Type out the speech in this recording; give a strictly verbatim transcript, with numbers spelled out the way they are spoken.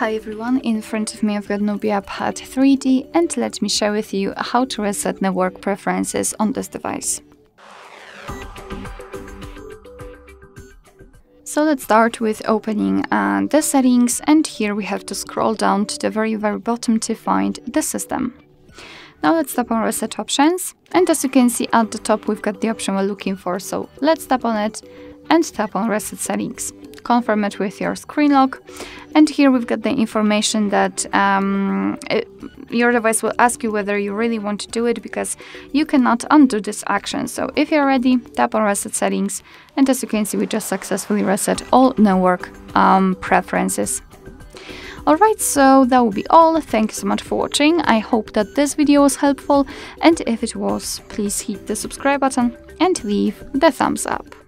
Hi everyone, in front of me I've got Nubia Pad three D and let me share with you how to reset network preferences on this device. So let's start with opening uh, the settings, and here we have to scroll down to the very very bottom to find the system. Now let's tap on reset options, and as you can see at the top we've got the option we're looking for, so let's tap on it and tap on reset settings. Confirm it with your screen lock, and here we've got the information that um, it, your device will ask you whether you really want to do it, because you cannot undo this action. So if you're ready, tap on reset settings, and as you can see we just successfully reset all network um, preferences. Alright, so that will be all. Thank you so much for watching. I hope that this video was helpful, and if it was, please hit the subscribe button and leave the thumbs up.